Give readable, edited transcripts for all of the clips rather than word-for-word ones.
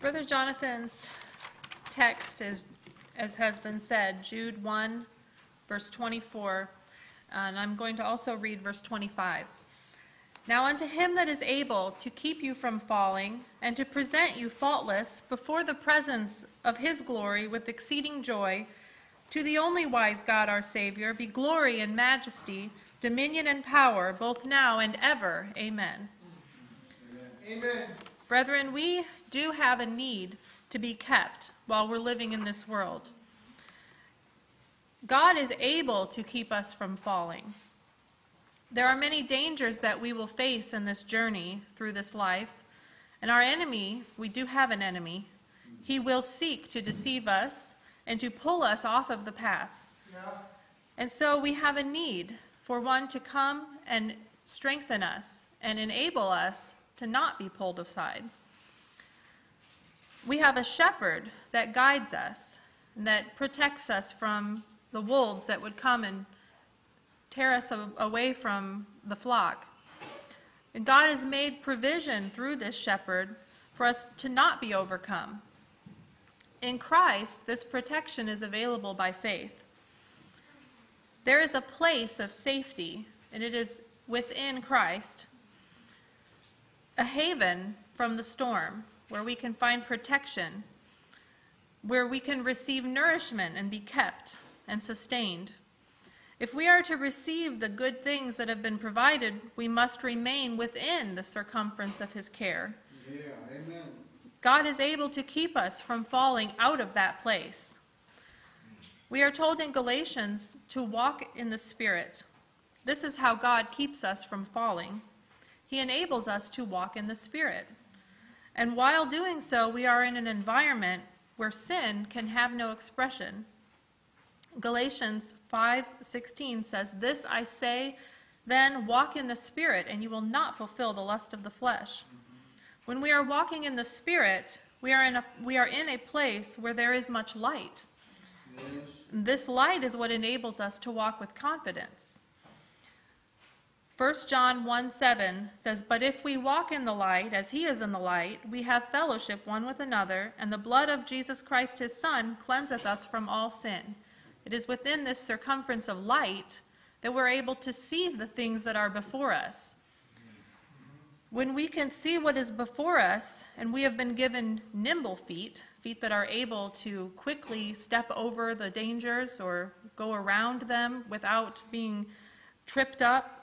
Brother Jonathan's text is, as has been said, Jude 1, verse 24, and I'm going to also read verse 25. Now unto him that is able to keep you from falling, and to present you faultless before the presence of his glory with exceeding joy, to the only wise God our Savior, be glory and majesty, dominion and power, both now and ever. Amen. Amen. Amen. Brethren, we do have a need to be kept while we're living in this world. God is able to keep us from falling. There are many dangers that we will face in this journey through this life. And our enemy, we do have an enemy. He will seek to deceive us and to pull us off of the path. Yeah. And so we have a need for one to come and strengthen us and enable us to not be pulled aside. We have a shepherd that guides us, and that protects us from the wolves that would come and tear us away from the flock. And God has made provision through this shepherd for us to not be overcome. In Christ, this protection is available by faith. There is a place of safety, and it is within Christ, a haven from the storm, where we can find protection, where we can receive nourishment and be kept and sustained. If we are to receive the good things that have been provided, we must remain within the circumference of his care. Yeah, amen. God is able to keep us from falling out of that place. We are told in Galatians to walk in the Spirit. This is how God keeps us from falling. He enables us to walk in the Spirit. And while doing so, we are in an environment where sin can have no expression. Galatians 5:16 says, "This I say, then walk in the Spirit, and you will not fulfill the lust of the flesh." When we are walking in the Spirit, we are in a place where there is much light. Yes. This light is what enables us to walk with confidence. 1 John 1:7 says, "But if we walk in the light, as he is in the light, we have fellowship one with another, and the blood of Jesus Christ his Son cleanseth us from all sin." It is within this circumference of light that we're able to see the things that are before us. When we can see what is before us, and we have been given nimble feet, feet that are able to quickly step over the dangers or go around them without being tripped up,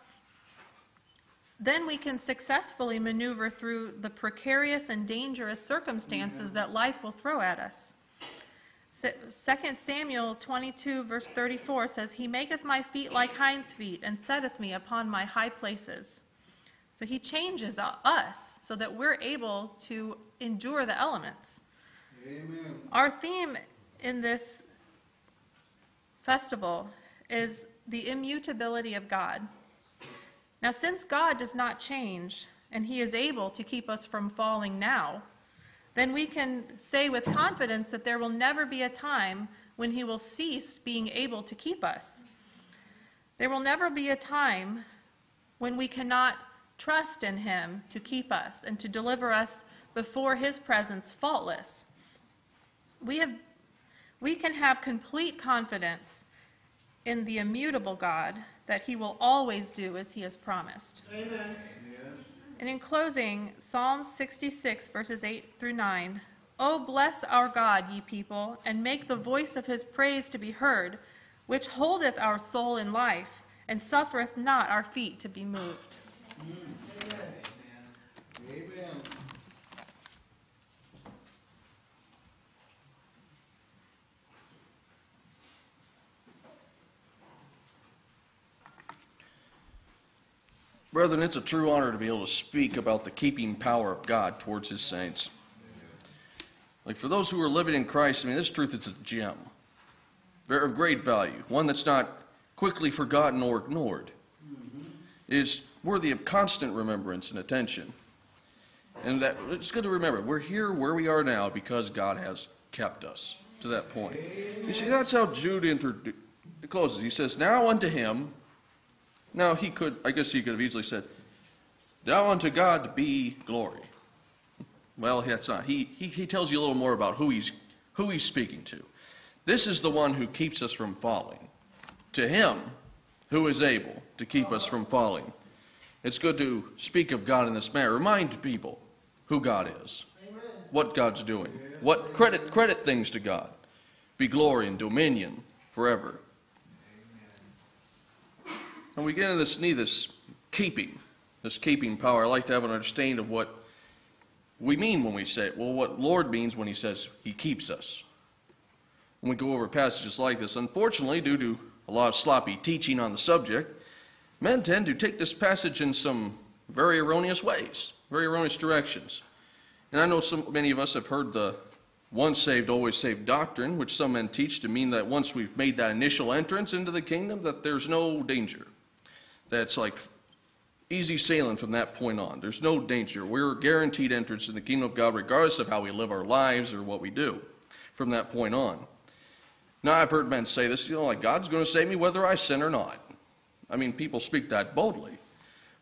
then we can successfully maneuver through the precarious and dangerous circumstances that life will throw at us. 2 Samuel 22, verse 34 says, "He maketh my feet like hinds' feet, and setteth me upon my high places." So he changes us so that we're able to endure the elements. Amen. Our theme in this festival is the immutability of God. Now, since God does not change, and he is able to keep us from falling now, then we can say with confidence that there will never be a time when he will cease being able to keep us. There will never be a time when we cannot trust in him to keep us and to deliver us before his presence faultless. We can have complete confidence in the immutable God, that he will always do as he has promised. Amen. Yes. And in closing, Psalm 66, verses 8-9, "O bless our God, ye people, and make the voice of his praise to be heard, which holdeth our soul in life, and suffereth not our feet to be moved." Amen. Amen. Brethren, it's a true honor to be able to speak about the keeping power of God towards his saints. Like, for those who are living in Christ, I mean, this truth is a gem of great value, one that's not quickly forgotten or ignored. It is worthy of constant remembrance and attention. And that, it's good to remember, we're here where we are now because God has kept us to that point. You see, that's how Jude closes. He says, "Now unto him..." Now, I guess he could have easily said, "Now unto God be glory." Well, that's not. He tells you a little more about who he's speaking to. This is the one who keeps us from falling. To him who is able to keep us from falling. It's good to speak of God in this manner. Remind people who God is, what God's doing, what credit things to God. Be glory and dominion forever. And we get into this need, this keeping power. I like to have an understanding of what we mean when we say it. Well, what Lord means when he says he keeps us. When we go over passages like this, unfortunately, due to a lot of sloppy teaching on the subject, men tend to take this passage in some very erroneous ways, very erroneous directions. And I know many of us have heard the once saved, always saved doctrine, which some men teach to mean that once we've made that initial entrance into the kingdom, that there's no danger. That's like easy sailing from that point on. There's no danger. We're guaranteed entrance in the kingdom of God regardless of how we live our lives or what we do from that point on. Now, I've heard men say this, like God's going to save me whether I sin or not. I mean, people speak that boldly.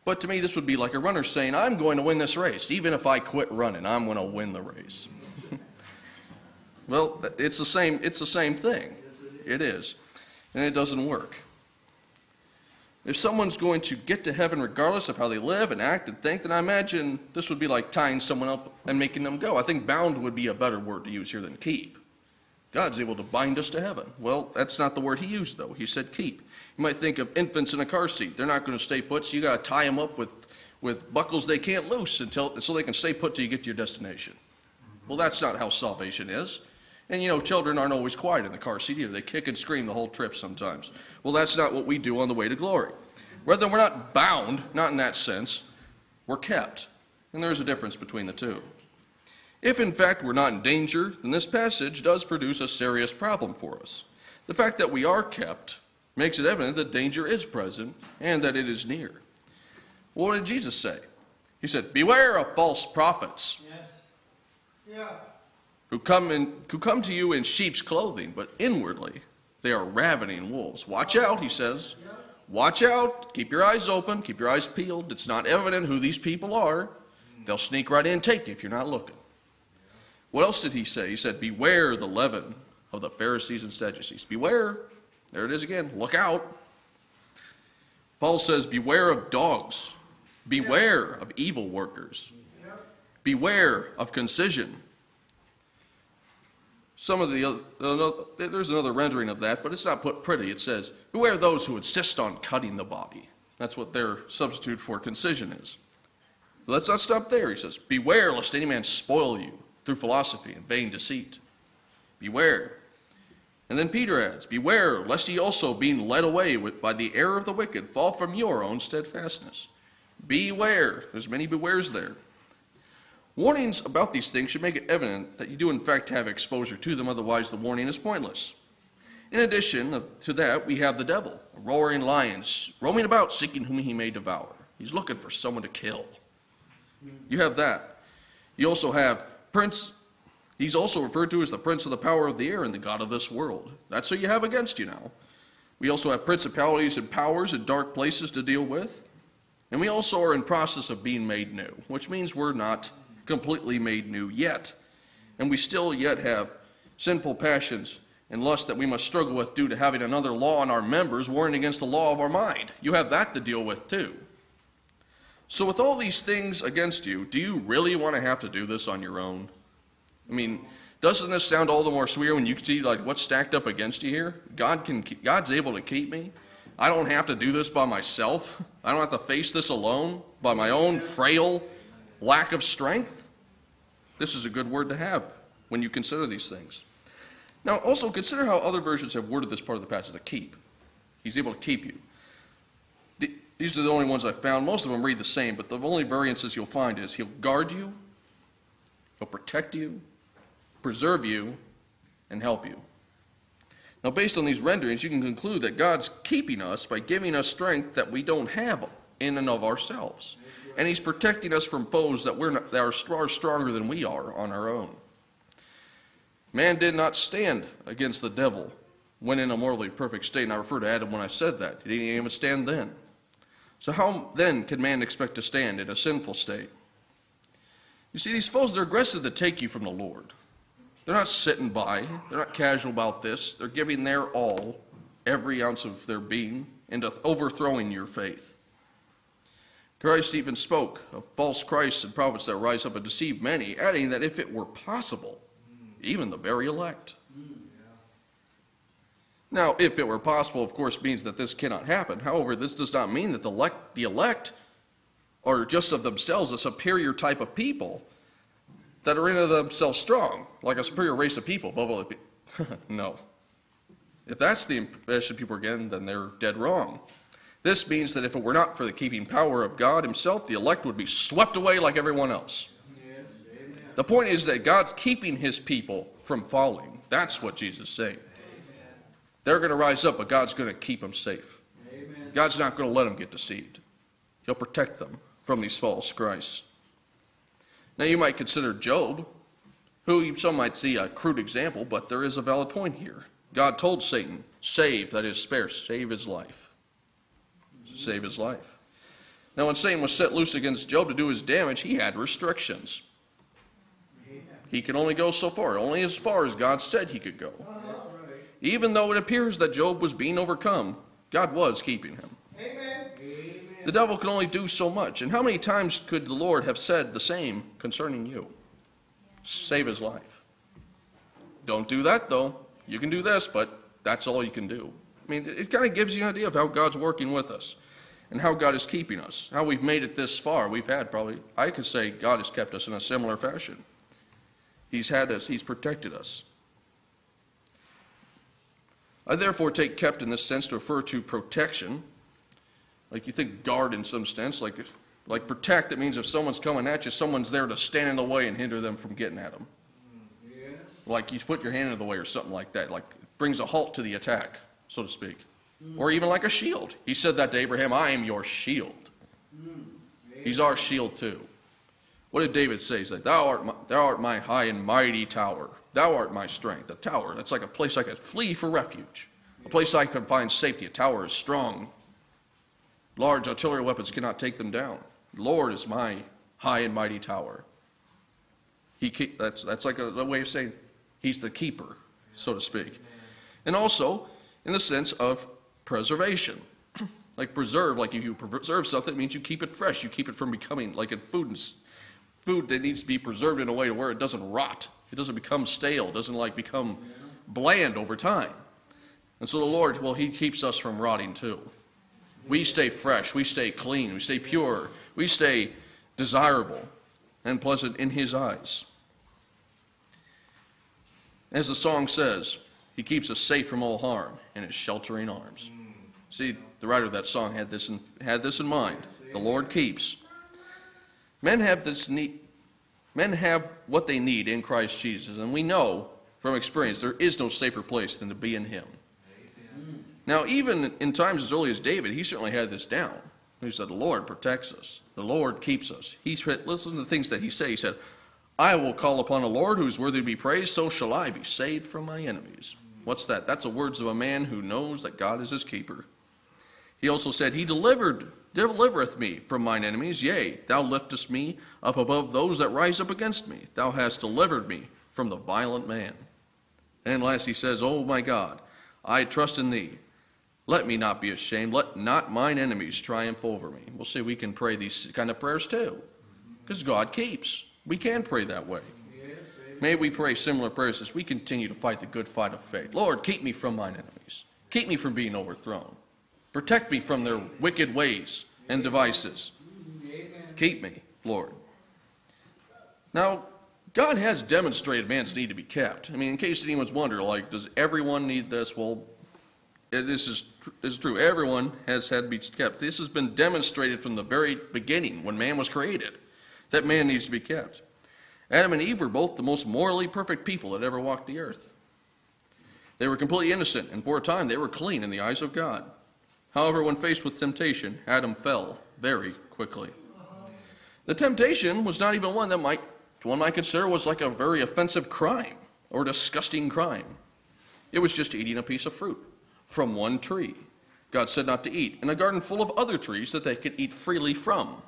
But to me, this would be like a runner saying, I'm going to win this race. Even if I quit running, I'm going to win the race. Well, it's the same thing. It is. And it doesn't work. If someone's going to get to heaven regardless of how they live and act and think, then I imagine this would be like tying someone up and making them go. I think bound would be a better word to use here than keep. God's able to bind us to heaven. Well, that's not the word he used, though. He said keep. You might think of infants in a car seat. They're not going to stay put, so you got to tie them up with buckles they can't loose so they can stay put till you get to your destination. Well, that's not how salvation is. And, children aren't always quiet in the car seat either. They kick and scream the whole trip sometimes. Well, that's not what we do on the way to glory. Rather, we're not bound, not in that sense. We're kept. And there's a difference between the two. If, in fact, we're not in danger, then this passage does produce a serious problem for us. The fact that we are kept makes it evident that danger is present and that it is near. Well, what did Jesus say? He said, beware of false prophets. Yes. Yeah. Who come to you in sheep's clothing, but inwardly they are ravening wolves. Watch out, he says. Watch out. Keep your eyes open. Keep your eyes peeled. It's not evident who these people are. They'll sneak right in and take you if you're not looking. What else did he say? He said, beware the leaven of the Pharisees and Sadducees. Beware. There it is again. Look out. Paul says, beware of dogs. Beware of evil workers. Beware of concision. Some of the other, there's another rendering of that, but it's not put pretty. It says, beware those who insist on cutting the body. That's what their substitute for concision is. But let's not stop there. He says, beware lest any man spoil you through philosophy and vain deceit. Beware. And then Peter adds, beware lest ye also, being led away by the error of the wicked, fall from your own steadfastness. Beware. There's many bewares there. Warnings about these things should make it evident that you do in fact have exposure to them, otherwise the warning is pointless. In addition to that, we have the devil, a roaring lion, roaming about seeking whom he may devour. He's looking for someone to kill. You have that. You also have Prince. He's also referred to as the Prince of the Power of the Air and the God of this world. That's who you have against you now. We also have principalities and powers and dark places to deal with. And we also are in process of being made new, which means we're not completely made new yet. And we still yet have sinful passions and lust that we must struggle with due to having another law in our members warring against the law of our mind. You have that to deal with too. So with all these things against you, do you really want to have to do this on your own? I mean, doesn't this sound all the more sweeter when you see like what's stacked up against you here? God's able to keep me. I don't have to do this by myself. I don't have to face this alone by my own frail lack of strength. This is a good word to have when you consider these things. Now, also consider how other versions have worded this part of the passage, the keep. He's able to keep you. These are the only ones I found. Most of them read the same, but the only variances you'll find is he'll guard you, he'll protect you, preserve you, and help you. Now, based on these renderings, you can conclude that God's keeping us by giving us strength that we don't have in and of ourselves. And he's protecting us from foes that are stronger than we are on our own. Man did not stand against the devil when in a morally perfect state. And I refer to Adam when I said that. He didn't even stand then. So how then can man expect to stand in a sinful state? You see, these foes, they're aggressive to take you from the Lord. They're not sitting by. They're not casual about this. They're giving their all, every ounce of their being, into overthrowing your faith. Christ even spoke of false Christs and prophets that rise up and deceive many, adding that if it were possible, even the very elect. Now, if it were possible, of course, means that this cannot happen. However, this does not mean that the elect are just of themselves a superior type of people that are in of themselves strong, like a superior race of people above all. No. If that's the impression people are getting, then they're dead wrong. This means that if it were not for the keeping power of God himself, the elect would be swept away like everyone else. Yes, amen. The point is that God's keeping his people from falling. That's what Jesus is saying. Amen. They're going to rise up, but God's going to keep them safe. Amen. God's not going to let them get deceived. He'll protect them from these false Christs. Now you might consider Job, who some might see a crude example, but there is a valid point here. God told Satan, save, that is spare, save his life. Save his life. Now when Satan was set loose against Job to do his damage, he had restrictions. He could only go so far, only as far as God said he could go. Even though it appears that Job was being overcome, God was keeping him. Amen. The devil could only do so much. And how many times could the Lord have said the same concerning you? Save his life. Don't do that though. You can do this, but that's all you can do. I mean, it kind of gives you an idea of how God's working with us and how God is keeping us, how we've made it this far. We've had probably, I could say God has kept us in a similar fashion. He's had us, he's protected us. I therefore take kept in this sense to refer to protection. Like you think guard in some sense, like protect, that means if someone's coming at you, someone's there to stand in the way and hinder them from getting at them. Yes. Like you put your hand in the way or something like that, like it brings a halt to the attack, so to speak. Or even like a shield. He said that to Abraham, I am your shield. He's our shield too. What did David say? He's like, thou art my high and mighty tower. Thou art my strength. A tower, that's like a place I could flee for refuge. A place I can find safety. A tower is strong. Large artillery weapons cannot take them down. The Lord is my high and mighty tower. That's like a way of saying he's the keeper, so to speak. And also, in the sense of preservation. Like preserve, like if you preserve something, it means you keep it fresh. You keep it from becoming, like in food that needs to be preserved in a way to where it doesn't rot. It doesn't become stale. It doesn't like become bland over time. And so the Lord, well, he keeps us from rotting too. We stay fresh, we stay clean, we stay pure, we stay desirable and pleasant in his eyes. As the song says, he keeps us safe from all harm in his sheltering arms. See, the writer of that song had this in mind. The Lord keeps. Men have what they need in Christ Jesus, and we know from experience there is no safer place than to be in him. Now, even in times as early as David, he certainly had this down. He said, the Lord protects us. The Lord keeps us. He said, listen to the things that he said. He said, I will call upon the Lord who is worthy to be praised, so shall I be saved from my enemies. What's that? That's the words of a man who knows that God is his keeper. He also said, he delivereth me from mine enemies. Yea, thou liftest me up above those that rise up against me. Thou hast delivered me from the violent man. And last he says, O my God, I trust in thee. Let me not be ashamed. Let not mine enemies triumph over me. We'll see, we can pray these kind of prayers too, because God keeps. We can pray that way. Yes, may we pray similar prayers as we continue to fight the good fight of faith. Lord, keep me from mine enemies. Keep me from being overthrown. Protect me from their wicked ways and devices. Amen. Keep me, Lord. Now, God has demonstrated man's need to be kept. I mean, in case anyone's wondering, like, does everyone need this? Well, this is true. Everyone has had to be kept. This has been demonstrated from the very beginning when man was created, that man needs to be kept. Adam and Eve were both the most morally perfect people that ever walked the earth. They were completely innocent, and for a time they were clean in the eyes of God. However, when faced with temptation, Adam fell very quickly. The temptation was not even one that one might consider was like a very offensive crime or disgusting crime. It was just eating a piece of fruit from one tree God said not to eat, and a garden full of other trees that they could eat freely from.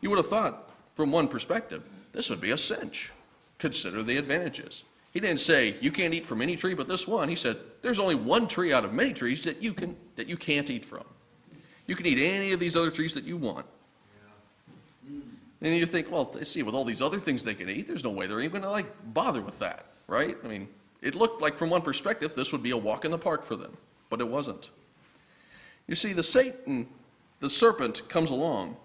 You would have thought From one perspective, this would be a cinch. Consider the advantages. He didn't say, you can't eat from any tree but this one. He said, there's only one tree out of many trees that you can't eat from. You can eat any of these other trees that you want. Yeah. Mm. And you think, well, see, with all these other things they can eat, there's no way they're even going to bother with that, right? I mean, it looked like from one perspective this would be a walk in the park for them, but it wasn't. You see, the serpent comes along,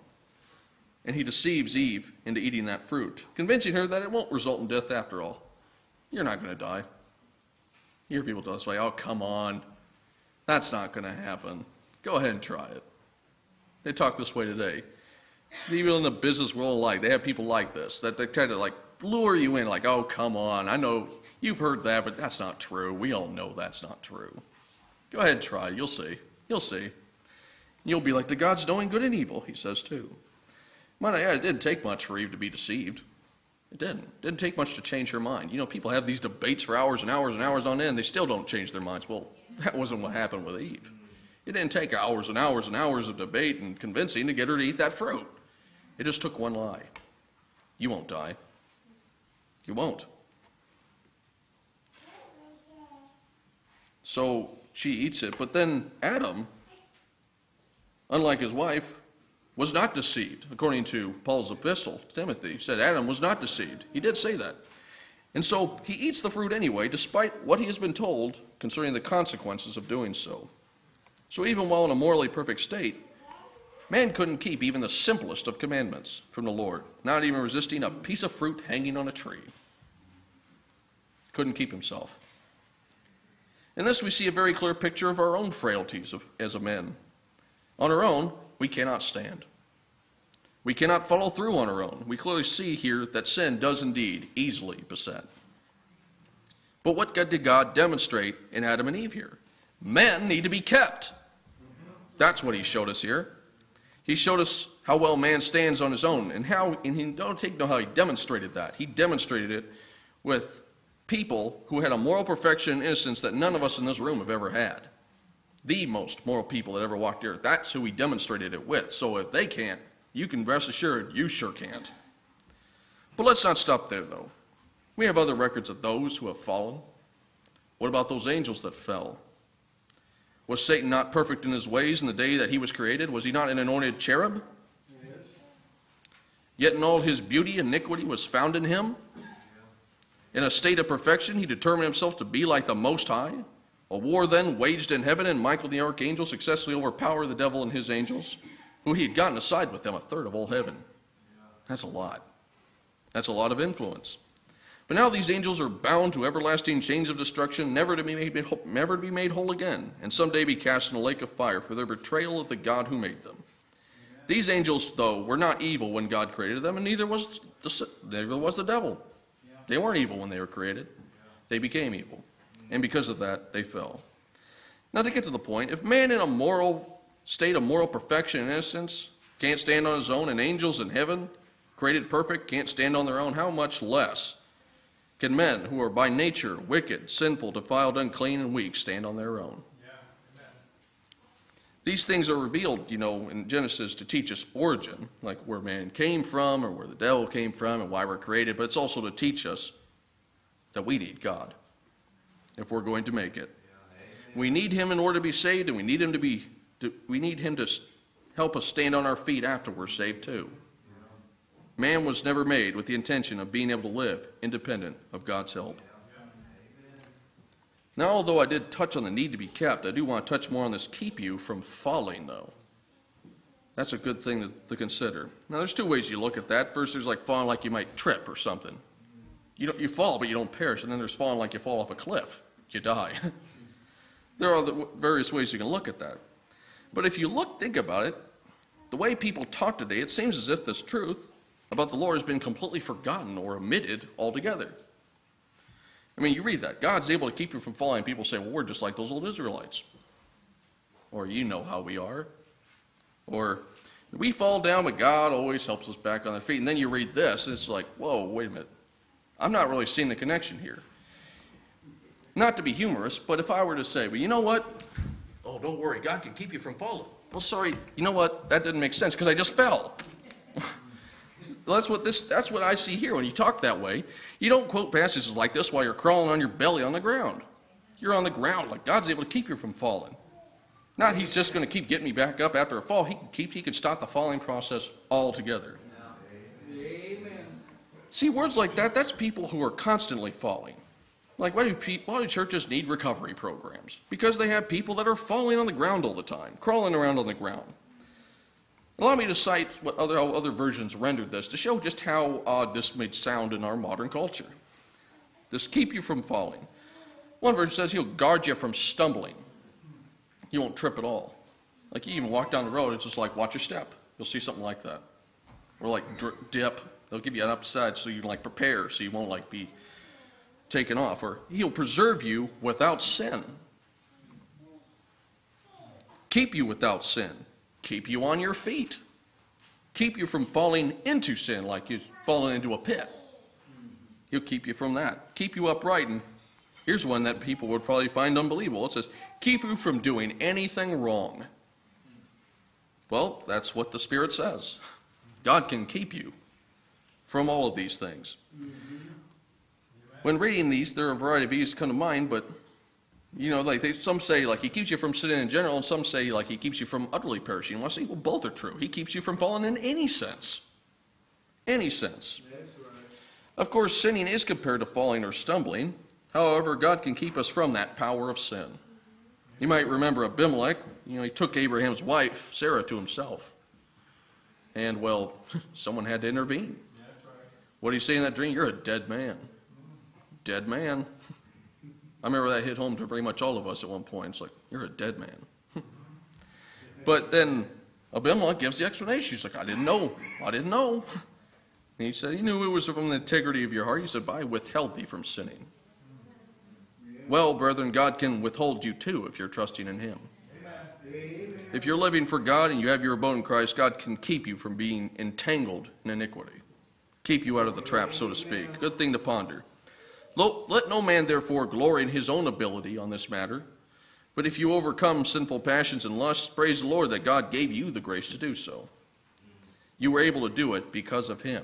and he deceives Eve into eating that fruit, convincing her that it won't result in death after all. You're not going to die. You hear people tell us, oh, come on. That's not going to happen. Go ahead and try it. They talk this way today. Even in the business world, they have people like this, that they try to lure you in, oh, come on. I know you've heard that, but that's not true. We all know that's not true. Go ahead and try it. You'll see. You'll see. You'll be like, the God's knowing good and evil, he says too. Might I add, it didn't take much for Eve to be deceived. It didn't. It didn't take much to change her mind. You know, people have these debates for hours and hours and hours on end. They still don't change their minds. Well, that wasn't what happened with Eve. It didn't take hours and hours and hours of debate and convincing to get her to eat that fruit. It just took one lie. You won't die. You won't. So she eats it. But then Adam, unlike his wife, was not deceived, according to Paul's epistle to Timothy. He said Adam was not deceived. He did say that. And so he eats the fruit anyway, despite what he has been told concerning the consequences of doing so. So even while in a morally perfect state, man couldn't keep even the simplest of commandments from the Lord, not even resisting a piece of fruit hanging on a tree. Couldn't keep himself. In this we see a very clear picture of our own frailties as a men. On our own, we cannot stand. We cannot follow through on our own. We clearly see here that sin does indeed easily beset. But what did God demonstrate in Adam and Eve here? Men need to be kept. That's what he showed us here. He showed us how well man stands on his own, and he don't know how he demonstrated that. He demonstrated it with people who had a moral perfection and innocence that none of us in this room have ever had. The most moral people that ever walked the earth. That's who he demonstrated it with. So if they can't, you can rest assured you sure can't. But let's not stop there, though. We have other records of those who have fallen. What about those angels that fell? Was Satan not perfect in his ways in the day that he was created? Was he not an anointed cherub? Yes. Yet in all his beauty, iniquity was found in him. In a state of perfection, he determined himself to be like the Most High. A war then waged in heaven, and Michael the archangel successfully overpowered the devil and his angels, who he had gotten aside with them, 1/3 of all heaven. That's a lot. That's a lot of influence. But now these angels are bound to everlasting chains of destruction, never to be made whole again, and someday be cast in a lake of fire for their betrayal of the God who made them. These angels, though, were not evil when God created them, and neither was the devil. They weren't evil when they were created. They became evil. And because of that, they fell. Now, to get to the point, if man in a moral state of moral perfection and innocence can't stand on his own, and angels in heaven, created perfect, can't stand on their own, how much less can men who are by nature wicked, sinful, defiled, unclean, and weak stand on their own? Yeah. These things are revealed, you know, in Genesis to teach us origin, like where man came from or where the devil came from and why we're created, but it's also to teach us that we need God. If we're going to make it, we need him in order to be saved, and we need him to help us stand on our feet after we're saved too. Man was never made with the intention of being able to live independent of God's help. Now, although I did touch on the need to be kept, I do want to touch more on this keep you from falling though. That's a good thing to consider. Now, there's two ways you look at that. First, there's falling like you might trip or something. You fall, but you don't perish. And then there's falling like you fall off a cliff. You die. There are various ways you can look at that. But if you think about it, the way people talk today, it seems as if this truth about the Lord has been completely forgotten or omitted altogether. I mean, you read that. God's able to keep you from falling. People say, well, we're just like those old Israelites. Or you know how we are. Or we fall down, but God always helps us back on our feet. And then you read this, and it's like, whoa, wait a minute. I'm not really seeing the connection here. Not to be humorous, but if I were to say, well, you know what? Oh, don't worry, God can keep you from falling. Well, sorry, you know what? That didn't make sense because I just fell. that's what I see here. When you talk that way, you don't quote passages like this while you're crawling on your belly on the ground. You're on the ground, like God's able to keep you from falling. Not he's just going to keep getting me back up after a fall. He can stop the falling process altogether. Amen. See, words like that, that's people who are constantly falling. Like, why do churches need recovery programs? Because they have people that are falling on the ground all the time, crawling around on the ground. Allow me to cite what how other versions rendered this to show just how odd this may sound in our modern culture. This keep you from falling. One version says he'll guard you from stumbling. You won't trip at all. Like, you even walk down the road, it's just like, watch your step. You'll see something like that. Or like dip. They'll give you an upside so you can like prepare so you won't like be taken off. Or he'll preserve you without sin. Keep you without sin. Keep you on your feet. Keep you from falling into sin, like you've fallen into a pit. He'll keep you from that. Keep you upright. And here's one that people would probably find unbelievable. It says, keep you from doing anything wrong. Well, that's what the Spirit says. God can keep you from all of these things. When reading these, there are a variety of these come to mind, but you know, like some say, like, he keeps you from sinning in general, and some say, like, he keeps you from utterly perishing. Well, I say, well, both are true. He keeps you from falling in any sense. Any sense. That's right. Of course, sinning is compared to falling or stumbling. However, God can keep us from that power of sin. You might remember Abimelech. You know, he took Abraham's wife, Sarah, to himself. And, well, someone had to intervene. That's right. What did he say in that dream? You're a dead man. Dead man. I remember that hit home to pretty much all of us at one point. It's like, you're a dead man. But then Abimelech gives the explanation. He's like, I didn't know. And he said, he knew it was from the integrity of your heart. He said, but I withheld thee from sinning. Yeah. Well, brethren, God can withhold you too if you're trusting in him. Amen. If you're living for God and you have your abode in Christ, God can keep you from being entangled in iniquity. Keep you out of the trap, so to speak. Good thing to ponder. Let no man therefore glory in his own ability on this matter. But if you overcome sinful passions and lusts, praise the Lord that God gave you the grace to do so. You were able to do it because of him.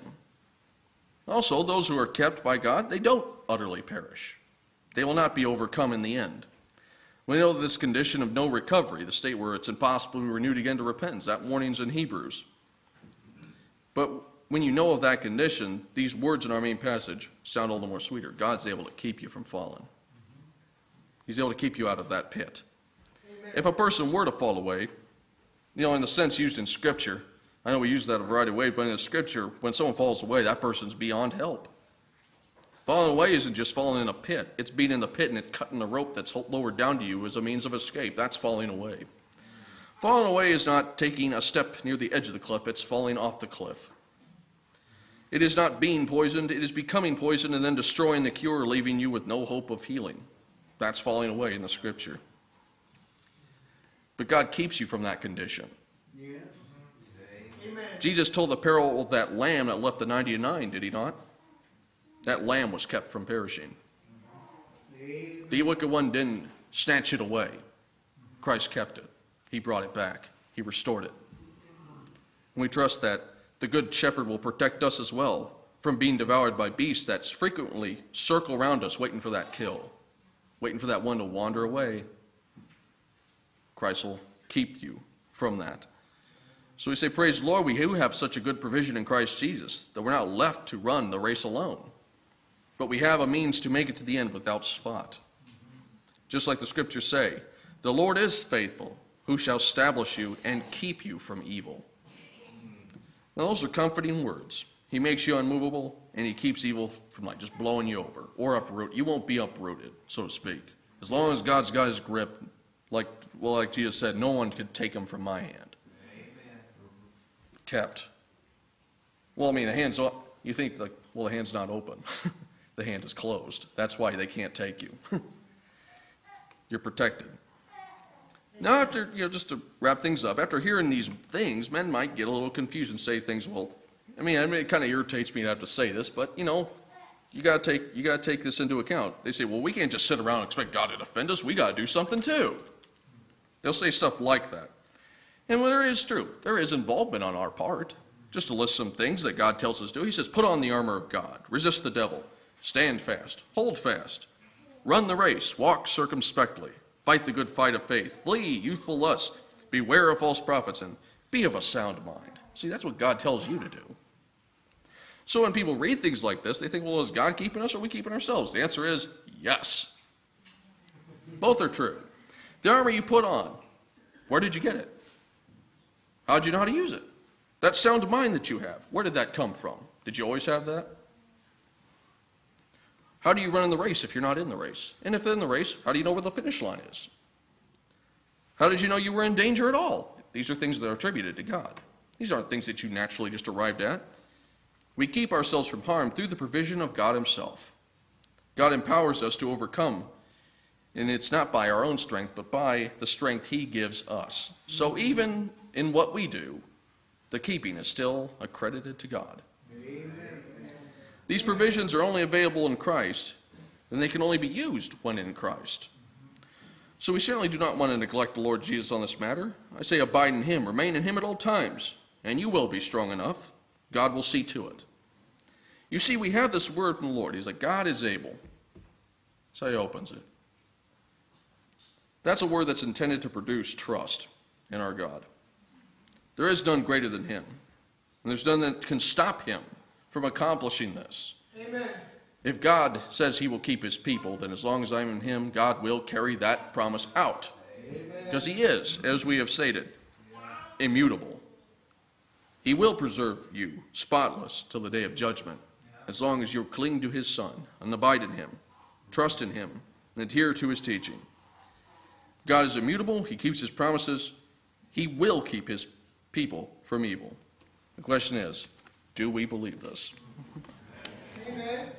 Also, those who are kept by God, they don't utterly perish. They will not be overcome in the end. We know this condition of no recovery, the state where it's impossible to be renewed again to repentance. That warning's in Hebrews. But when you know of that condition, these words in our main passage sound all the more sweeter. God's able to keep you from falling. He's able to keep you out of that pit. Amen. If a person were to fall away, you know, in the sense used in Scripture, I know we use that a variety of ways, but in the Scripture, when someone falls away, that person's beyond help. Falling away isn't just falling in a pit. It's being in the pit and it cutting the rope that's lowered down to you as a means of escape. That's falling away. Falling away is not taking a step near the edge of the cliff. It's falling off the cliff. It is not being poisoned, it is becoming poisoned and then destroying the cure, leaving you with no hope of healing. That's falling away in the Scripture. But God keeps you from that condition. Yes. Amen. Jesus told the parable of that lamb that left the 99, did he not? That lamb was kept from perishing. Amen. The wicked one didn't snatch it away. Christ kept it. He brought it back. He restored it. And we trust that the good shepherd will protect us as well from being devoured by beasts that frequently circle around us waiting for that kill, waiting for that one to wander away. Christ will keep you from that. So we say, praise the Lord, we do have such a good provision in Christ Jesus that we're not left to run the race alone, but we have a means to make it to the end without spot. Just like the Scriptures say, the Lord is faithful, who shall establish you and keep you from evil. Now, those are comforting words. He makes you unmovable, and he keeps evil from like just blowing you over or uprooted. You won't be uprooted, so to speak. As long as God's got his grip, like Jesus said, no one could take him from my hand. Amen. Kept. Well, I mean, the hand's up. You think, like, well, the hand's not open. The hand is closed. That's why they can't take you. You're protected. Now, after, you know, just to wrap things up, after hearing these things, men might get a little confused and say things, well, I mean, it kind of irritates me to have to say this, but, you know, you got to take this into account. They say, well, we can't just sit around and expect God to defend us. We got to do something too. They'll say stuff like that. And well, there is true. There is involvement on our part. just to list some things that God tells us to do. He says, put on the armor of God, resist the devil, stand fast, hold fast, run the race, walk circumspectly, fight the good fight of faith, flee youthful lusts, beware of false prophets, and be of a sound mind. See, that's what God tells you to do. So when people read things like this, they think, well, is God keeping us or are we keeping ourselves? The answer is yes. Both are true. The armor you put on, where did you get it? How did you know how to use it? That sound mind that you have, where did that come from? Did you always have that? How do you run in the race if you're not in the race? And if in the race, how do you know where the finish line is? How did you know you were in danger at all? These are things that are attributed to God. These aren't things that you naturally just arrived at. We keep ourselves from harm through the provision of God himself. God empowers us to overcome, and it's not by our own strength, but by the strength he gives us. So even in what we do, the keeping is still accredited to God. Amen. These provisions are only available in Christ, and they can only be used when in Christ. So we certainly do not want to neglect the Lord Jesus on this matter. I say abide in him, remain in him at all times, and you will be strong enough. God will see to it. You see, we have this word from the Lord. He's like, God is able. That's how he opens it. That's a word that's intended to produce trust in our God. There is none greater than him, and there's none that can stop him from accomplishing this. Amen. If God says he will keep his people, then as long as I'm in him, God will carry that promise out. Because he is, as we have stated, immutable. He will preserve you spotless till the day of judgment, as long as you cling to his Son and abide in him, trust in him, and adhere to his teaching. God is immutable. He keeps his promises. He will keep his people from evil. The question is, do we believe this? Amen.